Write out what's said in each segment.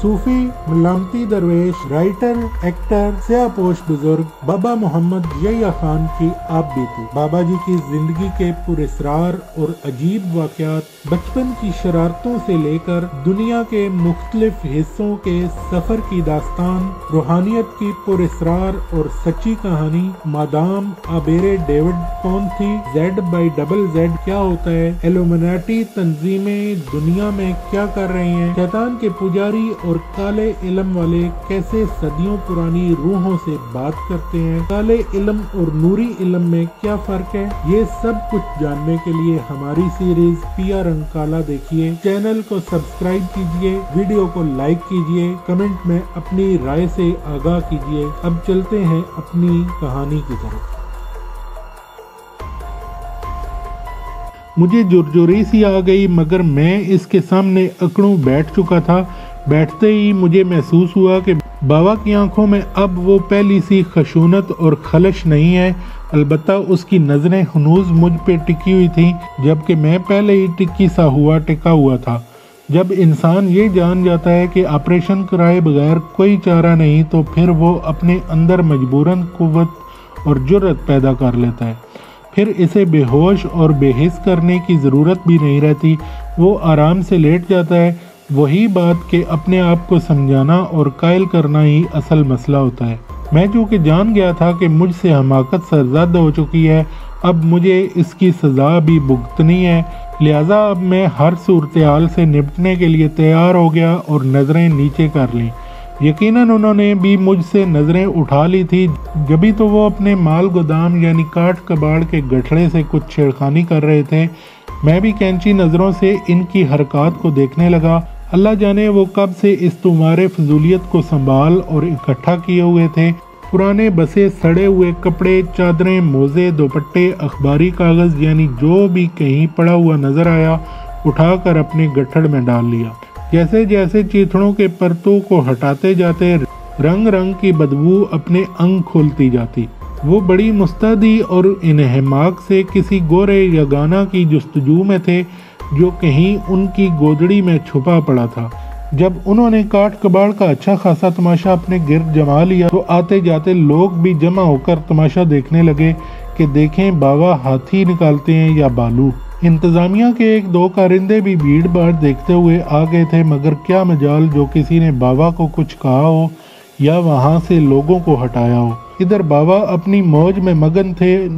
सूफी मलामती दरवेश, writer, actor, स्याहपोश बुजुर्ग बाबा मोहम्मद यहया खान की आप बीती। बाबा जी की जिंदगी के पुरस्कार और अजीब वाकयात, बचपन की शरारतों से लेकर दुनिया के मुख्तलिफ हिस्सों के सफर की दास्तान, रूहानियत की पुरस्कार और सच्ची कहानी, मादाम आबेरे डेविड कौन थी, जेड बाई डबल जेड क्या होता है, इलुमिनाती तंजीमें दुनिया में क्या कर रही हैं, शैतान के पुजारी और काले इलम वाले कैसे सदियों पुरानी रूहों से बात करते हैं, काले इलम और नूरी इलम में क्या फर्क है, ये सब कुछ जानने के लिए हमारी सीरीज पिया रंग काला देखिए। चैनल को सब्सक्राइब कीजिए, वीडियो को लाइक कीजिए, कमेंट में अपनी राय से आगाह कीजिए। अब चलते हैं अपनी कहानी की तरफ। मुझे जुरजुरी सी आ गई, मगर मैं इसके सामने अकड़ों बैठ चुका था। बैठते ही मुझे महसूस हुआ कि बाबा की आंखों में अब वो पहली सी खशूनत और खलश नहीं है, अलबत्ता उसकी नज़रें हनूज मुझ पे टिकी हुई थी, जबकि मैं पहले ही टिक्की सा हुआ टिका हुआ था। जब इंसान ये जान जाता है कि ऑपरेशन कराए बगैर कोई चारा नहीं, तो फिर वो अपने अंदर मजबूरन कुव्वत और जुर्रत पैदा कर लेता है। फिर इसे बेहोश और बेहिस करने की ज़रूरत भी नहीं रहती, वो आराम से लेट जाता है। वही बात के अपने आप को समझाना और कायल करना ही असल मसला होता है। मैं जो कि जान गया था कि मुझसे हमाकत सरजद हो चुकी है, अब मुझे इसकी सज़ा भी भुगतनी है, लिहाजा अब मैं हर सूरत हाल से निपटने के लिए तैयार हो गया और नज़रें नीचे कर लीं। यकीनन उन्होंने भी मुझसे नज़रें उठा ली थी, जब तो वो अपने माल गोदाम यानी काठ कबाड़ के गठड़े से कुछ छेड़खानी कर रहे थे। मैं भी कैंची नज़रों से इनकी हरकत को देखने लगा। अल्लाह जाने वो कब से इस तुम्हारे फजूलियत को संभाल और इकट्ठा किए हुए थे। पुराने बसे, सड़े हुए कपड़े, चादरें, मोज़े, दोपट्टे, अखबारी कागज़ यानी जो भी कहीं पड़ा हुआ नज़र आया, उठा कर अपने गठड़ में डाल लिया। जैसे जैसे चीथड़ों के परतों को हटाते जाते रंग रंग की बदबू अपने अंग खोलती जाती। वो बड़ी मुस्तदी और इन्हमाक से किसी गोरे यगाना की जस्तजू में थे जो कहीं उनकी गोदड़ी में छुपा पड़ा था। जब उन्होंने काठ कबाड़ का अच्छा खासा तमाशा अपने गिर्द जमा लिया, तो आते जाते लोग भी जमा होकर तमाशा देखने लगे कि देखें बाबा हाथी निकालते हैं या बालू। इंतज़ामिया के एक दो कारिंदे भी भीड़ भाड़ देखते हुए आ गए थे, मगर क्या मजाल जो किसी ने बाबा को कुछ कहा हो या वहाँ से लोगों को हटाया हो। इधर बाबा अपनी मौज में मगन थे,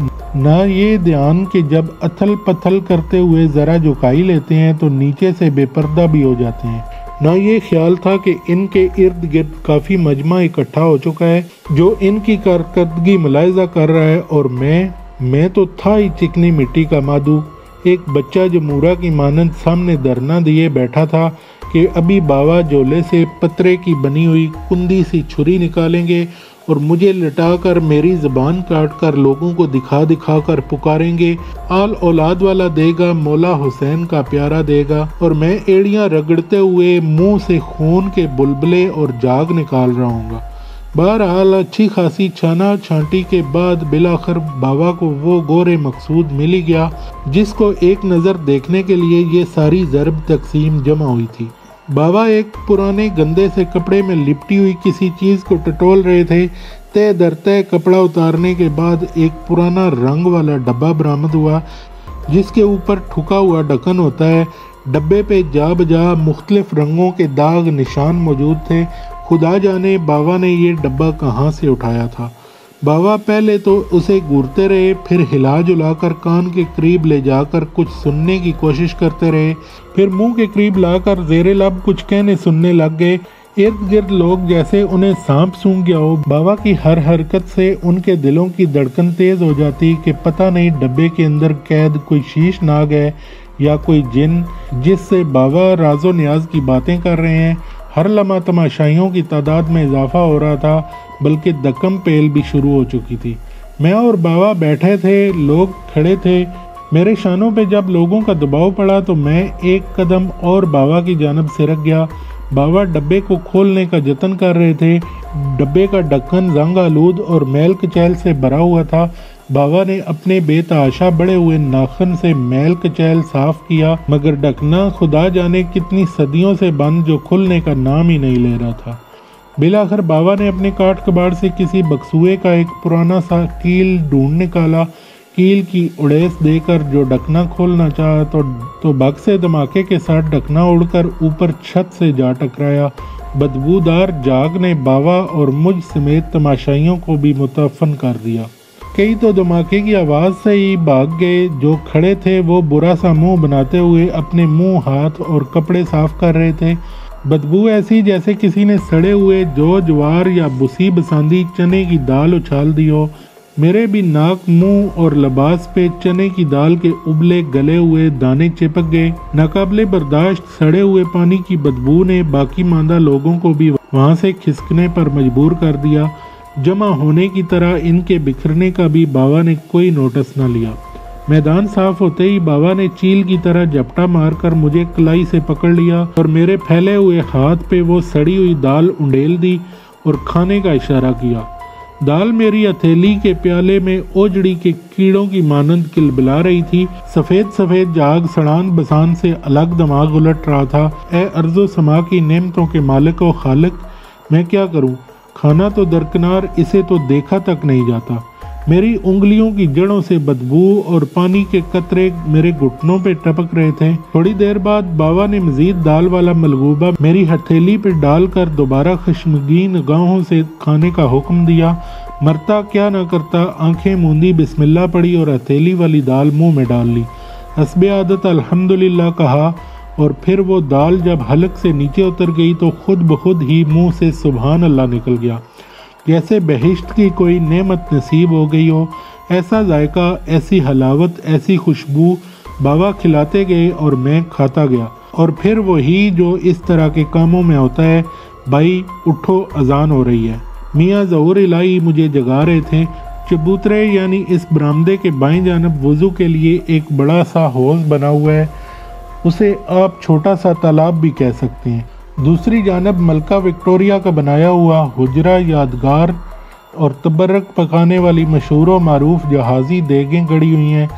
ना ये ध्यान कि जब अथल पथल करते हुए ज़रा झुकाई लेते हैं तो नीचे से बेपर्दा भी हो जाते हैं, ना ये ख्याल था कि इनके इर्द गिर्द काफ़ी मजमा इकट्ठा हो चुका है जो इनकी कारकर्दगी मुलाहिजा कर रहा है। और मैं तो था ही चिकनी मिट्टी का मादू। एक बच्चा जमूरा की मानंद सामने धरना दिए बैठा था कि अभी बाबा झोले से पतरे की बनी हुई कुंदी सी छुरी निकालेंगे और मुझे लटा कर मेरी ज़बान काट कर लोगों को दिखा दिखा कर पुकारेंगे, आल औलाद वाला देगा, मौला हुसैन का प्यारा देगा। और मैं एड़ियाँ रगड़ते हुए मुंह से खून के बुलबुले और जाग निकाल रहा हूँगा। बहरहाल अच्छी खासी छाना छांटी के बाद बिलाखिर बाबा को वो गोरे मकसूद मिल गया जिसको एक नज़र देखने के लिए ये सारी ज़रब तकसीम जमा हुई थी। बाबा एक पुराने गंदे से कपड़े में लिपटी हुई किसी चीज़ को टटोल रहे थे। तय दर तय कपड़ा उतारने के बाद एक पुराना रंग वाला डब्बा बरामद हुआ जिसके ऊपर ठुका हुआ ढक्कन होता है। डब्बे पे जा बजा मुख्तलिफ रंगों के दाग निशान मौजूद थे। खुदा जाने बाबा ने ये डब्बा कहाँ से उठाया था। बाबा पहले तो उसे घूरते रहे, फिर हिला जुला कर कान के करीब ले जाकर कुछ सुनने की कोशिश करते रहे, फिर मुंह के करीब लाकर जेरे लब कुछ कहने सुनने लग गए। इर्द गिर्द लोग जैसे उन्हें सांप सूंघ गया हो। बाबा की हर हरकत से उनके दिलों की धड़कन तेज हो जाती कि पता नहीं डब्बे के अंदर कैद कोई शीश नाग है या कोई जिन जिससे बाबा राजो न्याज की बातें कर रहे हैं। हर लम्हा तमाशाइयों की तादाद में इजाफा हो रहा था, बल्कि दकम पेल भी शुरू हो चुकी थी। मैं और बाबा बैठे थे, लोग खड़े थे। मेरे शानों पे जब लोगों का दबाव पड़ा तो मैं एक कदम और बाबा की जानब सरक गया। बाबा डब्बे को खोलने का जतन कर रहे थे। डब्बे का ढक्कन रंग आलूद और मैल कचैल से भरा हुआ था बाबा ने अपने बेताशा बड़े हुए नाखन से मैल कचैल साफ किया, मगर ढकना खुदा जाने कितनी सदियों से बंद जो खुलने का नाम ही नहीं ले रहा था। बिलाखिर बाबा ने अपने काट कबाड़ से किसी बक्सुए का एक पुराना सा कील ढूंढ निकाला। कील की उड़ेस देकर जो ढकना खोलना चाहा तो बक्स से धमाके के साथ ढकना उड़कर ऊपर छत से जा टकराया। बदबूदार जाग ने बाबा और मुझ समेत तमाशाइयों को भी मुतफन कर दिया। कई तो धमाके की आवाज़ से ही भाग गए। जो खड़े थे वो बुरा सा मुंह बनाते हुए अपने मुंह, हाथ और कपड़े साफ कर रहे थे। बदबू ऐसी जैसे किसी ने सड़े हुए जो ज्वार या बुसी बसांदी चने की दाल उछाल दी हो। मेरे भी नाक, मुंह और लिबास पे चने की दाल के उबले गले हुए दाने चिपक गए। नाकाबिले बर्दाश्त सड़े हुए पानी की बदबू ने बाकी मांदा लोगों को भी वहाँ से खिसकने पर मजबूर कर दिया। जमा होने की तरह इनके बिखरने का भी बाबा ने कोई नोटिस न लिया। मैदान साफ होते ही बाबा ने चील की तरह झपटा मारकर मुझे कलाई से पकड़ लिया और मेरे फैले हुए हाथ पे वो सड़ी हुई दाल उंडेल दी और खाने का इशारा किया। दाल मेरी हथेली के प्याले में ओझड़ी के कीड़ों की मानंद किलबिला रही थी। सफ़ेद सफ़ेद जाग सड़ान बसान से अलग दिमाग उलट रहा था। ए अर्ज़ो समा की नेमतों के मालिक व खालिक, मैं क्या करूँ? खाना तो दरकिनार, इसे तो देखा तक नहीं जाता। मेरी उंगलियों की जड़ों से बदबू और पानी के कतरे मेरे घुटनों पे टपक रहे थे। थोड़ी देर बाद बाबा ने मजीद दाल वाला मलबूबा मेरी हथेली पे डालकर दोबारा खशमगीन गाहों से खाने का हुक्म दिया। मरता क्या ना करता, आंखें मूंदी बिस्मिल्ला पड़ी और हथेली वाली दाल मुंह में डाल ली। हस्बे आदत अल्हम्दुलिल्लाह कहा और फिर वो दाल जब हलक से नीचे उतर गई तो खुद ब खुद ही मुँह से सुबहान अल्लाह निकल गया, जैसे बहिश्त की कोई नेमत नसीब हो गई हो। ऐसा जायका, ऐसी हलावत, ऐसी खुशबू बाबा खिलाते गए और मैं खाता गया। और फिर वही जो इस तरह के कामों में होता है, भाई उठो, अजान हो रही है। मियाँ जहूर इलाई मुझे जगा रहे थे। चबूतरे यानी इस बरामदे के बाईं जानब वज़ू के लिए एक बड़ा सा हौज बना हुआ है, उसे आप छोटा सा तालाब भी कह सकते हैं। दूसरी जानब मलका विक्टोरिया का बनाया हुआ हुजरा यादगार और तबर्रक पकाने वाली मशहूर व मारूफ जहाज़ी देगें गड़ी हुई हैं।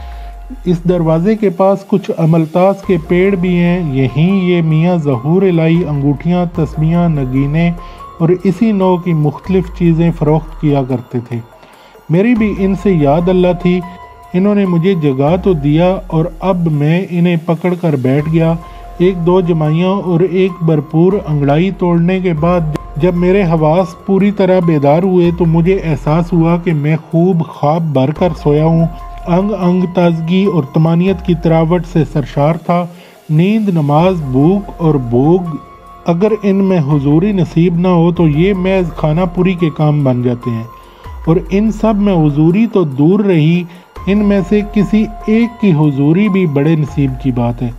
इस दरवाज़े के पास कुछ अमलतास के पेड़ भी हैं। यहीं ये मियाँ जहूर इलाई अंगूठियाँ, तस्बियाँ, नगीने और इसी नौ की मुख्तलिफ़ चीज़ें फ़रोख्त किया करते थे। मेरी भी इनसे याद अल्लाह थी। इन्होंने मुझे जगा तो दिया और अब मैं इन्हें पकड़ कर बैठ गया। एक दो जमाइयाँ और एक भरपूर अंगड़ाई तोड़ने के बाद जब मेरे हवास पूरी तरह बेदार हुए तो मुझे एहसास हुआ कि मैं खूब ख्वाब भर कर सोया हूँ। अंग अंग ताजगी और तमानियत की तरावट से सरशार था। नींद, नमाज, भूख और भोग अगर इनमें हुजूरी नसीब ना हो तो ये महज खानापुरी के काम बन जाते हैं। और इन सब में हुजूरी तो दूर रही, इनमें से किसी एक की हुजूरी भी बड़े नसीब की बात है।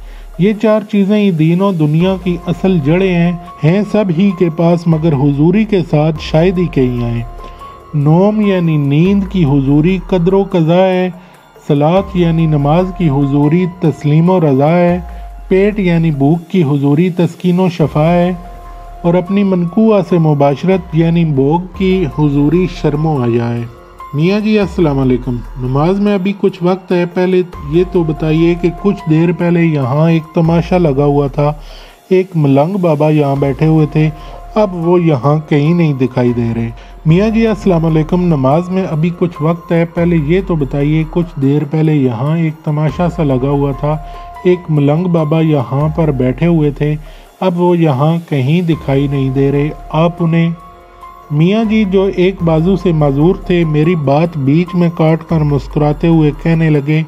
ये चार चीज़ें ही दीनों दुनिया की असल जड़ें हैं सब ही के पास, मगर हुजूरी के साथ शायद ही कहीं आए। नोम यानी नींद की हुजूरी कदरो कज़ा है। सलात यानी नमाज की हुजूरी तस्लीमो रज़ा है। पेट यानी भूख की हुजूरी तस्कीनो शफा है। और अपनी मनकुआ से मुबाशरत यानी भोग की हुजूरी शर्मो हया है। मियाँ जी अस्सलाम वालेकुम। नमाज में अभी कुछ वक्त है, पहले ये तो बताइए कि कुछ देर पहले यहाँ एक तमाशा लगा हुआ था। एक मलंग बाबा यहाँ बैठे हुए थे, अब वो यहाँ कहीं नहीं दिखाई दे रहे। मियाँ जी अस्सलाम वालेकुम। नमाज में अभी कुछ वक्त है, पहले ये तो बताइए कुछ देर पहले यहाँ एक तमाशा सा लगा हुआ था। एक मलंग बाबा यहाँ पर बैठे हुए थे, अब वो यहाँ कहीं दिखाई नहीं दे रहे। आप उन्हें। मियाँ जी जो एक बाजू से माजूर थे, मेरी बात बीच में काट कर मुस्कुराते हुए कहने लगे,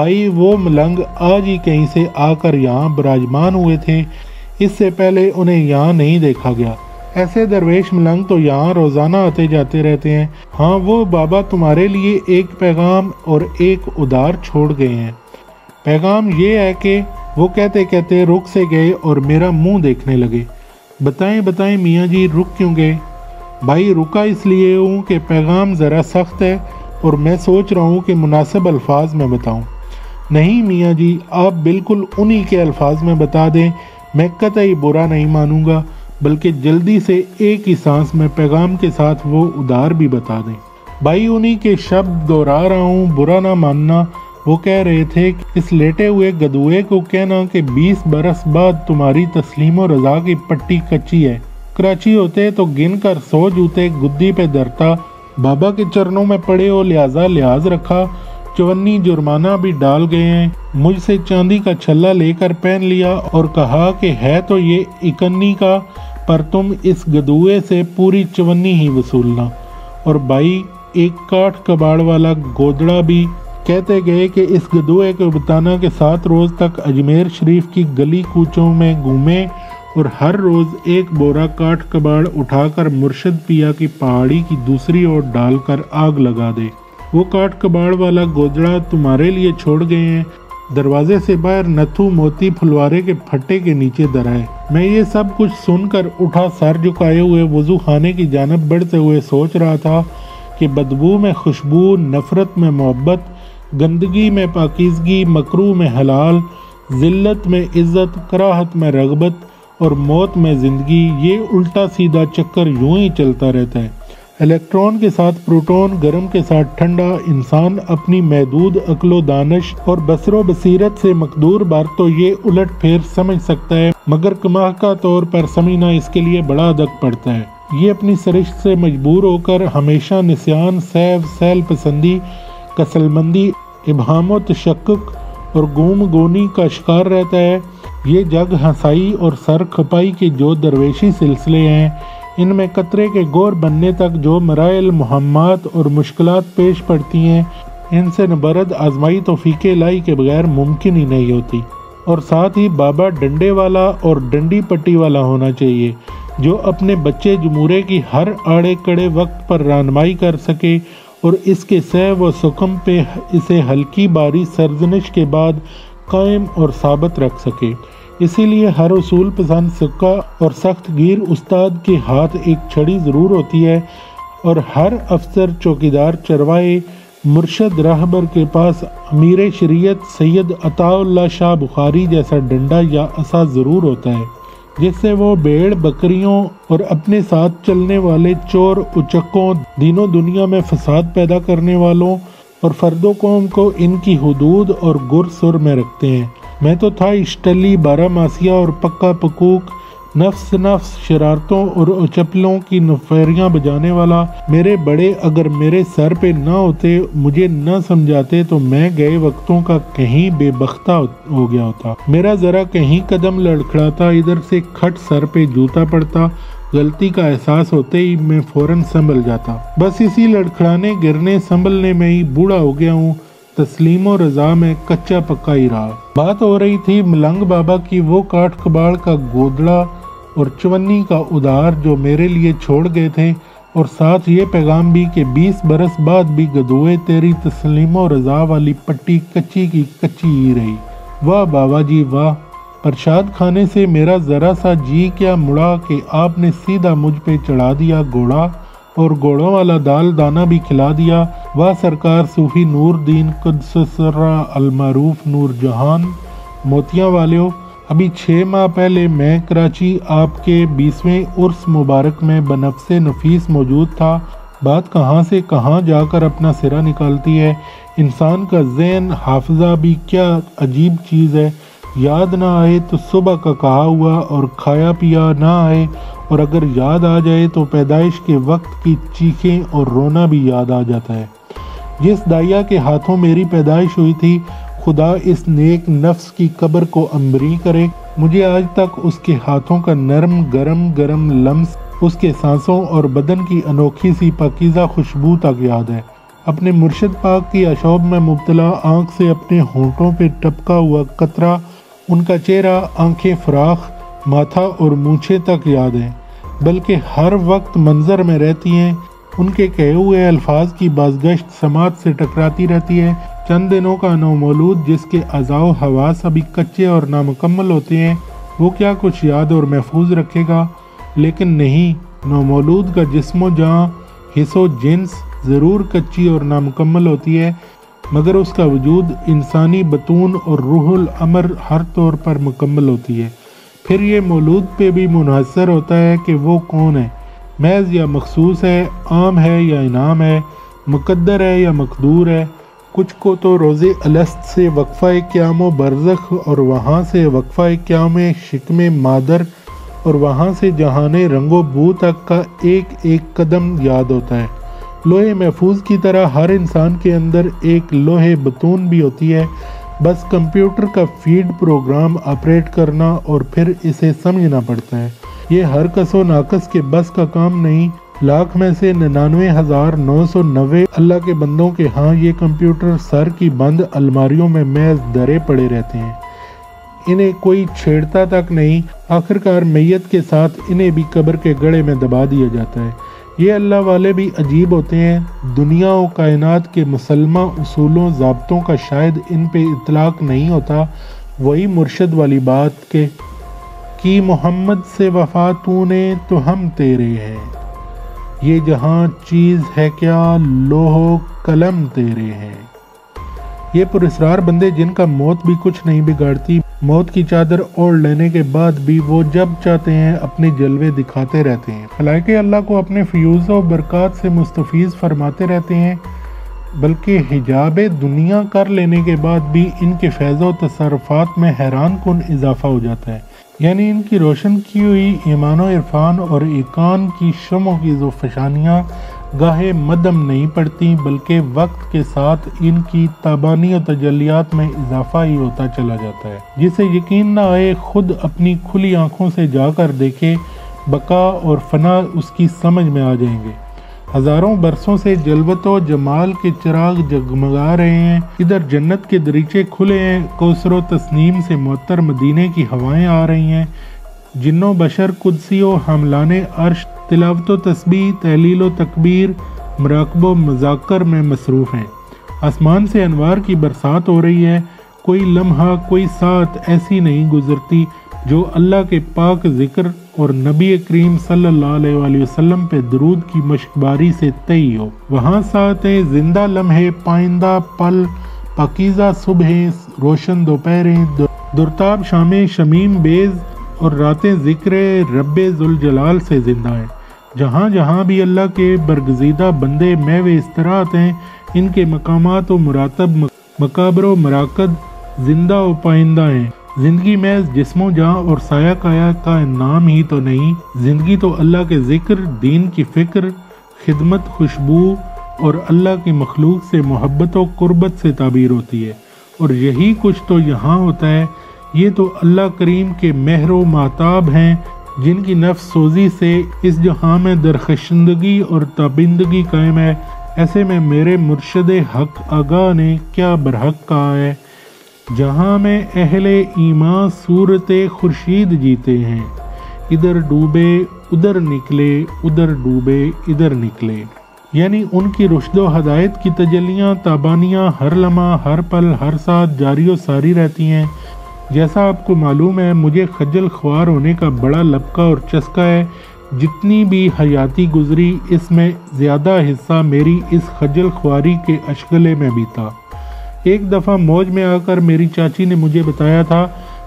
भाई वो मलंग आज ही कहीं से आकर यहाँ बराजमान हुए थे, इससे पहले उन्हें यहाँ नहीं देखा गया। ऐसे दरवेश मलंग तो यहाँ रोज़ाना आते जाते रहते हैं। हाँ, वो बाबा तुम्हारे लिए एक पैगाम और एक उधार छोड़ गए हैं। पैगाम ये है कि वो कहते कहते रुक से गए और मेरा मुँह देखने लगे। बताएँ बताएँ मियाँ जी, रुक क्यों गए? भाई रुका इसलिए हूँ कि पैगाम ज़रा सख्त है और मैं सोच रहा हूँ कि मुनासिब अल्फाज में बताऊँ। नहीं मियाँ जी, आप बिल्कुल उन्हीं के अल्फाज में बता दें, मैं कतई बुरा नहीं मानूँगा, बल्कि जल्दी से एक ही सांस में पैगाम के साथ वो उधार भी बता दें। भाई उन्हीं के शब्द दोहरा रहा हूँ, बुरा ना मानना। वो कह रहे थे इस लेटे हुए गधुए को कहना कि 20 बरस बाद तुम्हारी तस्लीम और रज़ा की पट्टी कच्ची है। कराची होते तो गिन कर 100 जूते गुद्दी पे धरता। बाबा के चरणों में पड़े हो लिहाजा लिहाज रखा। 54 जुर्माना भी डाल गए हैं। मुझसे चांदी का छल्ला लेकर पहन लिया और कहा कि है तो ये 51 का, पर तुम इस गधुए से पूरी 54 ही वसूलना। और भाई एक काठ कबाड़ वाला गोदड़ा भी कहते गए कि इस गधुए को बताना के 7 रोज़ तक अजमेर शरीफ की गली कूचों में घूमे और हर रोज़ एक बोरा काठ कबाड़ उठाकर मुर्शिद पिया की पहाड़ी की दूसरी ओर डालकर आग लगा दे। वो काठ कबाड़ वाला गोदड़ा तुम्हारे लिए छोड़ गए हैं। दरवाजे से बाहर नथू मोती फुलवारे के फट्टे के नीचे दराए। मैं ये सब कुछ सुनकर उठा, सर झुकाए हुए वजू खाने की जानब बढ़ते हुए सोच रहा था कि बदबू में खुशबू, नफ़रत में मोहब्बत, गंदगी में पाकीज़गी, मकरूह में हलाल, ज़िल्लत में इज़्ज़त, कराहत में रगबत और मौत में ज़िंदगी, ये उल्टा सीधा चक्कर यूं ही चलता रहता है। इलेक्ट्रॉन के साथ प्रोटॉन, गर्म के साथ ठंडा। इंसान अपनी महदूद अक्लो दानिश और बसरो बसीरत से मकदूर बार तो ये उलट फेर समझ सकता है, मगर कमाह का तौर पर समझना इसके लिए बड़ा अदक पड़ता है। ये अपनी सरिश्त से मजबूर होकर हमेशा निस्यान, सैव, सैल पसंदी, कसलमंदी, इबहामो तशक्कुक और गुम गोनी का शिकार रहता है। ये जग हंसाई और सर खपाई के जो दरवेशी सिलसिले हैं, इनमें कतरे के गौर बनने तक जो मराइल, मुहम्मात और मुश्किलात पेश पड़ती हैं, इनसे नबरद आजमाई तौफीक इलाही के बगैर मुमकिन ही नहीं होती। और साथ ही बाबा डंडे वाला और डंडी पट्टी वाला होना चाहिए, जो अपने बच्चे जमूरे की हर आड़े कड़े वक्त पर रहनुमाई कर सके और इसके सैव व सुकम पे इसे हल्की बारी सरजनिश के बाद कायम और साबित रख सके। इसीलिए हर उसूल पसंद सिक्का और सख्त गिर उस्ताद के हाथ एक छड़ी ज़रूर होती है और हर अफसर, चौकीदार, चरवाहे, मुर्शद, राहबर के पास अमीरे शरीयत सैयद अताउल्लाह शाह बुखारी जैसा डंडा या असा ज़रूर होता है, जिससे वो भेड़, बकरियों और अपने साथ चलने वाले चोर उचक्कों, दीनों दुनिया में फसाद पैदा करने वालों और फर्दो कौम को इनकी हुदूद और गुरसुर में रखते हैं। मैं तो था इश्टली, बारामासिया और पक्का पकूक, नफ्स शरारतों और उचपलों की नफेरियाँ बजाने वाला। मेरे बड़े अगर मेरे सर पे ना होते, मुझे ना समझाते, तो मैं गए वक्तों का कहीं बेबख्ता हो गया होता। मेरा ज़रा कहीं कदम लड़खड़ाता, इधर से खट सर पे जूता पड़ता, गलती का एहसास होते ही मैं फ़ौरन संभल जाता। बस इसी लड़खड़ाने, गिरने, संभलने में ही बूढ़ा हो गया हूँ। तस्लीम और रज़ा में कच्चा पक्का ही रहा। बात हो रही थी मलंग बाबा की, वो काठ कबाड़ का गोदड़ा और 54 का उधार जो मेरे लिए छोड़ गए थे, और साथ ये पैगाम भी कि 20 बरस बाद भी गधुए तेरी तस्लीम और रज़ा वाली पट्टी कच्ची की कच्ची ही रही। वाह बाबा जी वाह। प्रसाद खाने से मेरा ज़रा सा जी क्या मुड़ा कि आपने सीधा मुझ पे चढ़ा दिया घोड़ा और घोड़ों वाला दाल दाना भी खिला दिया। वाह सरकार, सूफी नूर दीन कुद्ससरा अलमारूफ नूर जहान मोतियाँ वालों, अभी 6 माह पहले मैं कराची आपके 20वें उर्स मुबारक में बनफ्से नफीस मौजूद था। बात कहाँ से कहाँ जाकर अपना सिरा निकालती है। इंसान का जहन, हाफजा भी क्या अजीब चीज़ है। याद ना आए तो सुबह का कहा हुआ और खाया पिया ना आए, और अगर याद आ जाए तो पैदाइश के वक्त की चीखें और रोना भी याद आ जाता है। जिस दाइया के हाथों मेरी पैदाइश हुई थी, खुदा इस नेक नफ्स की कब्र को अंबरी करे। मुझे आज तक उसके हाथों का नरम गरम लम्स, उसके सांसों और बदन की अनोखी सी पाकीज़ा खुशबू तक याद है। अपने मुर्शिद पाक की अशोब में मुब्तला आँख से अपने होंठों पर टपका हुआ कतरा, उनका चेहरा, आँखें फराख, माथा और मूछें तक याद हैं, बल्कि हर वक्त मंजर में रहती हैं। उनके कहे हुए अल्फाज की बाज़गश्त समाज से टकराती रहती है। चंद दिनों का नौमौलूद जिसके अज़ाओ हवास अभी कच्चे और नामुकम्मल होते हैं, वो क्या कुछ याद और महफूज रखेगा। लेकिन नहीं, नौमौलूद का जिस्मो जहाँ, हिस्सो जिन्स ज़रूर कच्ची और नामुकम्मल होती है, मगर उसका वजूद, इंसानी बतून और रूहुल अमर हर तौर पर मुकम्मल होती है। फिर ये मौलूद पे भी मुनहसर होता है कि वो कौन है, महज या मखसूस है, आम है या इनाम है। मुकद्दर है या मकदूर है। कुछ को तो रोज़े अलस्त से वक्फ़ा क्याम व बरज़ख और वहाँ से वक्फ़ा क्याम शिकम मादर और वहाँ से जहान रंगो बू तक का एक एक कदम याद होता है। लोहे महफूज की तरह हर इंसान के अंदर एक लोहे बतून भी होती है, बस कंप्यूटर का फीड प्रोग्राम ऑपरेट करना और फिर इसे समझना पड़ता है। ये हर कसो नाकस के बस का काम नहीं। लाख में से 99,990 अल्लाह के बंदों के हाँ ये कंप्यूटर सर की बंद अलमारियों में महज दरे पड़े रहते हैं, इन्हें कोई छेड़ता तक नहीं। आखिरकार मैयत के साथ इन्हें भी कब्र के गड़े में दबा दिया जाता है। ये अल्लाह वाले भी अजीब होते हैं। दुनिया और कायनात के मुसलमा उसूलों ज़ाब्तों का शायद इन पे इतलाक़ नहीं होता। वही मुर्शद वाली बात के कि मोहम्मद से वफ़ा तूने तो हम तेरे हैं, ये जहाँ चीज़ है क्या लोहो कलम तेरे हैं। ये पुरस्कार बंदे जिनका मौत भी कुछ नहीं बिगाड़ती, मौत की चादर ओढ़ लेने के बाद भी वो जब चाहते हैं अपने जलवे दिखाते रहते हैं। हालांकि अल्लाह को अपने फ्यूज़ और बरक़ात से मुस्तफ़ीज़ फरमाते रहते हैं, बल्कि हिजाब दुनिया कर लेने के बाद भी इनके फैज़ो तसरफ़ात में हैरान कुन इजाफ़ा हो जाता है। यानी इनकी रोशन की हुई ईमान और इरफान और ईकान की शमों की जोफशानियाँ गाहे मदम नहीं पड़ती, बल्कि वक्त के साथ इनकी ताबानी और तजलियात में इजाफा ही होता चला जाता है। जिसे यकीन ना आए खुद अपनी खुली आँखों से जाकर देखे, बका और फना उसकी समझ में आ जाएंगे। हज़ारों बरसों से जलवतो जमाल के चिराग जगमगा रहे हैं, इधर जन्नत के दरीचे खुले हैं, कौसरो तस्नीम से मुअत्तर मदीने की हवाएं आ रही हैं। जिन्नो बशर कुदसी व हमलाने अर्श तिलावत तस्बीह तहलील व तकबीर मराकब व मज़ाकर में मसरूफ़ हैं। आसमान से अनवार की बरसात हो रही है। कोई लम्हा कोई साथ ऐसी नहीं गुजरती जो अल्लाह के पाक ज़िक्र और नबी करीम सल्लल्लाहु अलैहि वसल्लम पे दरूद की मशकबारी से तय हो। वहाँ साथ हैं जिंदा लम्हे पाइंदा पल पाकीज़ा सुबह रोशन दोपहरें दुरताब शामें शमीम बेज़ और रातें ज़िक्र रब्बे ज़ुल जलाल से ज़िंदा हैं। जहाँ जहाँ भी अल्लाह के बरगजीदा बंदे महवे इस्तराहत हैं, इनके मकामात व मुरातब मकाबर व मराकद जिंदा व पाइंदा हैं। ज़िंदगी महज जिस्मों जाँ और साया काया का नाम ही तो नहीं, ज़िंदगी तो अल्लाह के ज़िक्र दीन की फ़िक्र खिदमत खुशबू और अल्लाह की मखलूक से मोहब्बत और कुर्बत से ताबीर होती है। और यही कुछ तो यहाँ होता है। ये तो अल्लाह करीम के मेहर व महताब हैं जिनकी नफ्स सोजी से इस जहाँ में दरखशंदगी और ताबिंदगी कायम है। ऐसे में मेरे मुर्शद हक आगा ने क्या बरहक कहा है, जहाँ में अहले ईमान सूरत खुर्शीद जीते हैं, इधर डूबे उधर निकले उधर डूबे इधर निकले। यानी उनकी रुश्दो हदायत की तजलियाँ ताबानियाँ हर लम्हा हर पल हर साथ जारी व सारी रहती हैं। जैसा आपको मालूम है मुझे खजल ख्वार होने का बड़ा लपका और चस्का है। जितनी भी हयाती गुजरी इसमें ज़्यादा हिस्सा मेरी इस खजल ख्वारी के अशगले में बीता। एक दफ़ा मौज में आकर मेरी चाची ने मुझे बताया था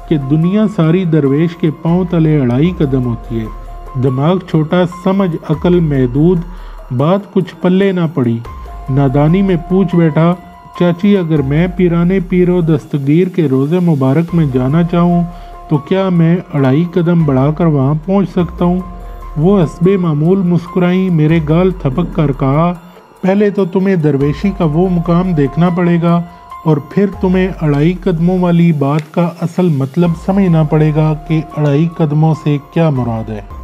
कि दुनिया सारी दरवेश के पाँव तले अढ़ाई कदम होती है। दिमाग छोटा समझ अकल महदूद, बात कुछ पल्ले ना पड़ी। नादानी में पूछ बैठा, चाची अगर मैं पिराने पीरो दस्तगीर के रोज़े मुबारक में जाना चाहूँ तो क्या मैं 2.5 कदम बढ़ाकर वहाँ पहुँच सकता हूँ? वो हस्बे मामूल मुस्कुराई, मेरे गाल थपक कर कहा, पहले तो तुम्हें दरवेशी का वो मुकाम देखना पड़ेगा और फिर तुम्हें 2.5 कदमों वाली बात का असल मतलब समझना पड़ेगा कि 2.5 कदमों से क्या मुराद है।